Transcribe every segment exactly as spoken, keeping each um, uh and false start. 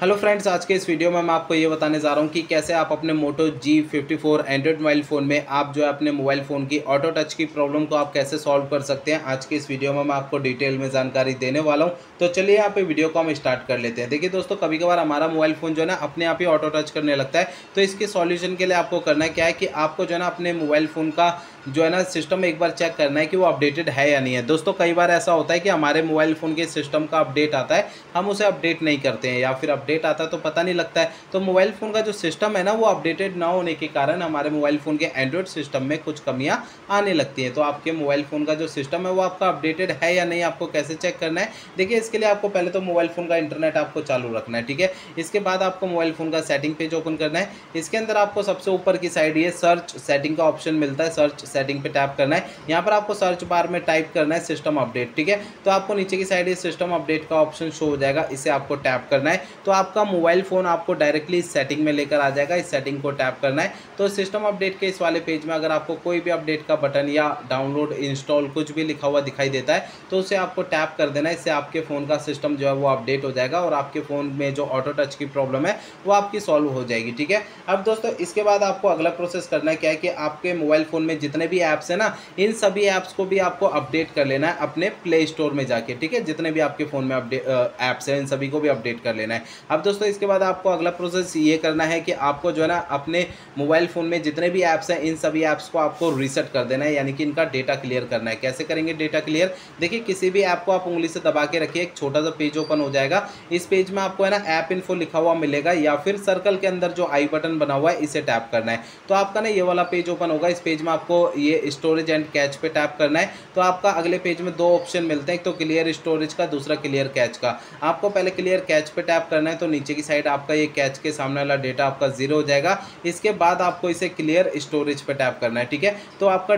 Hello friends, आज के इस वीडियो में मैं आपको ये बताने जा रहा हूँ कि कैसे आप अपने Moto G fifty four android mobile phone में आप जो है अपने मोबाइल फ़ोन की ऑटो टच की प्रॉब्लम को आप कैसे सॉल्व कर सकते हैं। आज के इस वीडियो में मैं आपको डिटेल में जानकारी देने वाला हूँ। तो चलिए यहाँ पे वीडियो को हम स्टार्ट कर लेते हैं। देखिए दोस्तों, कभी कभार हमारा मोबाइल फ़ोन जो है ना अपने आप ही ऑटो टच करने लगता है। तो इसके सॉल्यूशन के लिए आपको करना क्या है कि आपको जो है ना अपने मोबाइल फ़ोन का जो है ना सिस्टम एक बार चेक करना है कि वो अपडेटेड है या नहीं है। दोस्तों, कई बार ऐसा होता है कि हमारे मोबाइल फ़ोन के सिस्टम का अपडेट आता है, हम उसे अपडेट नहीं करते हैं या फिर अपडेट आता है तो पता नहीं लगता है। तो मोबाइल फ़ोन का जो सिस्टम है ना वो अपडेटेड ना होने के कारण हमारे मोबाइल फ़ोन के एंड्रॉयड सिस्टम में कुछ कमियाँ आने लगती हैं। तो आपके मोबाइल फ़ोन का जो सिस्टम है वो आपका अपडेटेड है या नहीं, आपको कैसे चेक करना है। देखिए, इसके लिए आपको पहले तो मोबाइल फ़ोन का इंटरनेट आपको चालू रखना है, ठीक है। इसके बाद आपको मोबाइल फ़ोन का सेटिंग पेज ओपन करना है। इसके अंदर आपको सबसे ऊपर की साइड ये सर्च सेटिंग का ऑप्शन मिलता है, सर्च सेटिंग पे टैप करना है। यहाँ पर आपको सर्च बार में टाइप करना है सिस्टम अपडेट, ठीक है। तो आपको नीचे की साइड ये सिस्टम अपडेट का ऑप्शन शो हो जाएगा, इसे आपको टैप करना है। तो आपका मोबाइल फ़ोन आपको डायरेक्टली इस सेटिंग में लेकर आ जाएगा, इस सेटिंग को टैप करना है। तो सिस्टम अपडेट के इस वाले पेज में अगर आपको कोई भी अपडेट का बटन या डाउनलोड इंस्टॉल कुछ भी लिखा हुआ दिखाई देता है तो उसे आपको टैप कर देना है। इससे आपके फ़ोन का सिस्टम जो है वो अपडेट हो जाएगा और आपके फ़ोन में जो ऑटो टच की प्रॉब्लम है वो आपकी सॉल्व हो जाएगी, ठीक है। अब दोस्तों, इसके बाद आपको अगला प्रोसेस करना क्या है कि आपके मोबाइल फ़ोन में जितने भी ऐप्स है ना, इन सभी ऐप्स को भी आपको अपडेट कर लेना है अपने प्ले स्टोर में जाके, ठीक है। जितने भी आपके फ़ोन में अपडेट ऐप्स हैं इन सभी को भी अपडेट कर लेना है। अब दोस्तों, इसके बाद आपको अगला प्रोसेस ये करना है कि आपको जो है ना अपने मोबाइल फ़ोन में जितने भी ऐप्स हैं इन सभी ऐप्स को आपको रीसेट कर देना है, यानी कि इनका डेटा क्लियर करना है। कैसे करेंगे डेटा क्लियर? देखिए, किसी भी ऐप को आप उंगली से दबा के रखिए, एक छोटा सा पेज ओपन हो जाएगा। इस पेज में आपको है ना ऐप इन्फो लिखा हुआ मिलेगा या फिर सर्कल के अंदर जो आई बटन बना हुआ है इसे टैप करना है। तो आपका ना ये वाला पेज ओपन होगा। इस पेज में आपको ये स्टोरेज एंड कैच पे टैप करना है। तो आपका अगले पेज में दो ऑप्शन मिलते हैं, एक तो क्लियर स्टोरेज का, दूसरा क्लियर कैच का। आपको पहले क्लियर कैच पे टैप करना है। तो नीचे की साइड आपका ये कैच के सामने वाला डेटा आपका जीरो हो जाएगा। इसके बाद आपको इसे क्लियर स्टोरेज पे टैप करना है, ठीक है। तो आपका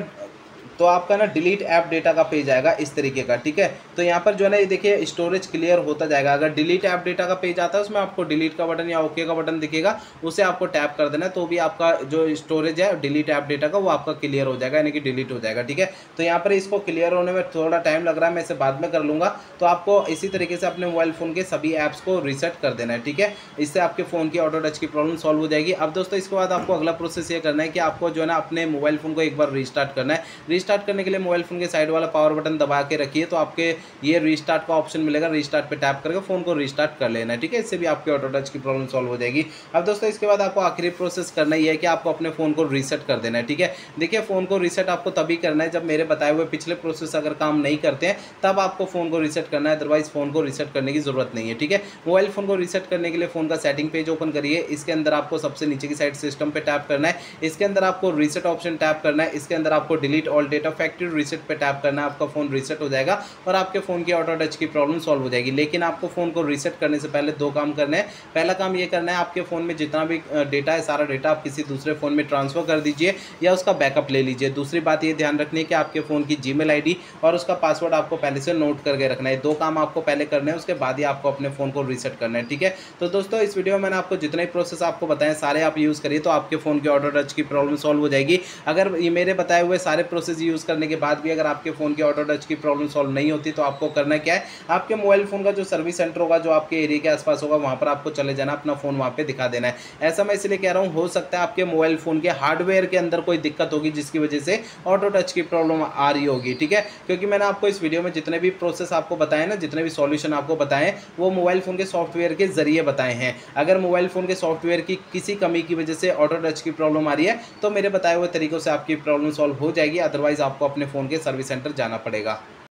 तो आपका ना डिलीट ऐप डेटा का पेज आएगा इस तरीके का, ठीक है। तो यहाँ पर जो है ना ये देखिए स्टोरेज क्लियर होता जाएगा। अगर डिलीट ऐप डेटा का पेज आता है उसमें आपको डिलीट का बटन या ओके का बटन दिखेगा, उसे आपको टैप कर देना है। तो भी आपका जो स्टोरेज है डिलीट ऐप डेटा का वो आपका क्लियर हो जाएगा, यानी कि डिलीट हो जाएगा, ठीक है। तो यहाँ पर इसको क्लियर होने में थोड़ा टाइम लग रहा है, मैं इसे बाद में कर लूँगा। तो आपको इसी तरीके से अपने मोबाइल फ़ोन के सभी ऐप्स को रीसेट कर देना है, ठीक है। इससे आपके फ़ोन की ऑटो टच की प्रॉब्लम सॉल्व हो जाएगी। अब दोस्तों, इसके बाद आपको अगला प्रोसेस ये करना है कि आपको जो है ना अपने मोबाइल फ़ोन को एक बार रीस्टार्ट करना है। स्टार्ट करने के लिए मोबाइल फ़ोन के साइड वाला पावर बटन दबा के रखिए, तो आपके ये रीस्टार्ट का ऑप्शन मिलेगा। रीस्टार्ट पे टैप करके फ़ोन को रीस्टार्ट कर लेना है, ठीक है। इससे भी आपकी ऑटो टच की प्रॉब्लम सॉल्व हो जाएगी। अब दोस्तों, इसके बाद आपको आखिरी प्रोसेस करना ही है कि आपको अपने फ़ोन को रीसेट कर देना है, ठीक है। देखिए, फ़ोन को रीसेट आपको तभी करना है जब मेरे बताए हुए पिछले प्रोसेस अगर काम नहीं करते हैं, तब आपको फ़ोन को रीसेट करना है, अदरवाइज़ फ़ोन को रीसेट करने की ज़रूरत नहीं है, ठीक है। मोबाइल फ़ोन को रीसेट करने के लिए फ़ोन का सेटिंग पेज ओपन करिए। इसके अंदर आपको सबसे नीचे की साइड सिस्टम पर टैप करना है। इसके अंदर आपको रीसेट ऑप्शन टैप करना है। इसके अंदर आपको delete all data factory reset पे टैप करना है। आपका फ़ोन रीसेट हो जाएगा और आपके फ़ोन की ऑटो टच की प्रॉब्लम सॉल्व हो जाएगी। लेकिन आपको फ़ोन को रीसेट करने से पहले दो काम करने हैं। पहला काम ये करना है, आपके फ़ोन में जितना भी डेटा है सारा डेटा आप किसी दूसरे फ़ोन में ट्रांसफ़र कर दीजिए या उसका बैकअप ले लीजिए। दूसरी बात ये ध्यान रखनी है कि आपके फ़ोन की जीमेल आईडी और उसका पासवर्ड आपको पहले से नोट करके रखना है। दो काम आपको पहले करने हैं, उसके बाद ही आपको अपने फ़ोन को रीसेट करना है, ठीक है। तो दोस्तों, इस वीडियो में मैंने आपको जितने प्रोसेस आपको बताएं सारे आप यूज़ करिए, तो आपके फ़ोन की ऑटो टच की प्रॉब्लम सॉल्व हो जाएगी। अगर ये मेरे बताए हुए सारे प्रोसेस यूज़ करने के बाद भी अगर आपके फ़ोन की ऑटो टच की प्रॉब्लम सॉल्व नहीं होती तो आपको करना क्या है, आपके मोबाइल फ़ोन का जो सर्विस सेंटर होगा जो आपके एरिया के आसपास होगा वहाँ पर आपको चले जाना, अपना फ़ोन वहाँ पे दिखा देना है। ऐसा मैं इसलिए कह रहा हूँ, हो सकता है आपके मोबाइल फ़ोन के हार्डवेयर के अंदर कोई दिक्कत होगी जिसकी वजह से ऑटो टच की प्रॉब्लम आ रही होगी, ठीक है। क्योंकि मैंने आपको इस वीडियो में जितने भी प्रोसेस आपको बताए ना, जितने भी सॉल्यूशन आपको बताएं वो मोबाइल फ़ोन के सॉफ्टवेयर के ज़रिए बताए हैं। अगर मोबाइल फ़ोन के सॉफ्टवेयर की किसी कमी की वजह से ऑटो टच की प्रॉब्लम आ रही है तो मेरे बताए हुए तरीक़ों से आपकी प्रॉब्लम सॉल्व हो जाएगी, अदरवाइज़ आपको अपने फ़ोन के सर्विस सेंटर जाना पड़ेगा।